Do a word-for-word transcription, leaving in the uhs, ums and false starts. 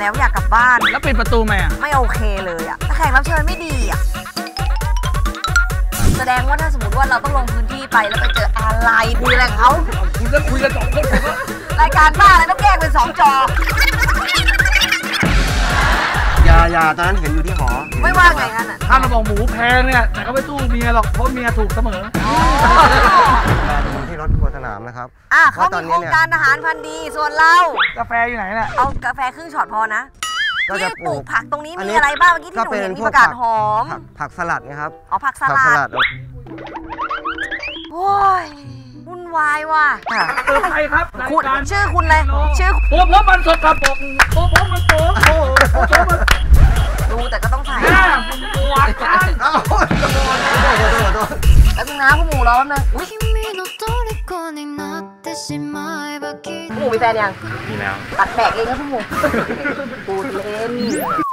แล้วอยากกลับบ้านแล้วปิดประตูไหมอ่ะไม่โอเคเลยอ่ะแขกรับเชิญไม่ดีอ่ะแสดงว่าถ้าสมมติว่าเราต้องลงพื้นที่ไปแล้วไปเจออะไรคุยอะไรเขาคุณจะคุยกันสองคนรายการบ้าอะไรต้องแยกเป็นสองจอยาๆตอนนั้นเห็นอยู่ที่หอไม่ว่าไงนั่นอ่ะถ้าเราบอกหมูแพงเนี่ยแต่ก็ไม่สู้เมียหรอกเพราะเมียถูกเสมอที่รถครัวสนามนะครับอ่ะเขามีโครงการอาหารพันธุ์ดีส่วนเรากาแฟอยู่ไหนน่ะเอากาแฟครึ่งช็อตพอนะที่ปลูกผักตรงนี้มีอะไรบ้างเมื่อกี้ที่หนูเห็นมีผักกาดหอมผักสลัดนะครับอ๋อผักสลัดโอ้ยวุ่นวายว่ะเจอใครครับคุณชื่อคุณเลยชื่อผมผมมันสดครับผมผมผมมันโป๊ะโอ้ดูแต่ก็ต้องใส่หวานกันโอ้โหแล้วมึงน้าพวกหมูร้อนนะหมูมีแฟนยังมีแล้วตัดแปะเองครับพวกหมูปูเล่น